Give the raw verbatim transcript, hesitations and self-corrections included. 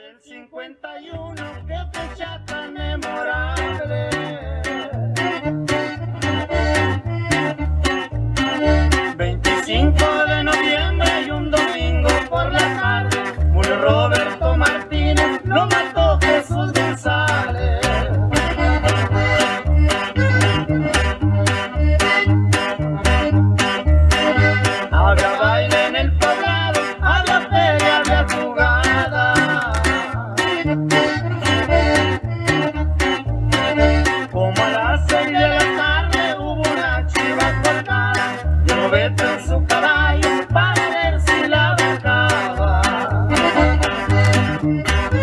del cincuenta y uno, qué fecha tan memorable. veinticinco de noviembre y un domingo por la tarde, murió Roberto Martínez, lo mató Jesús González. Habrá baile en el poblado, habrá feria, habrá jugada. Como a las seis de la tarde hubo una chiva cortada, yo lo vete en su caballo para ver si la buscaba.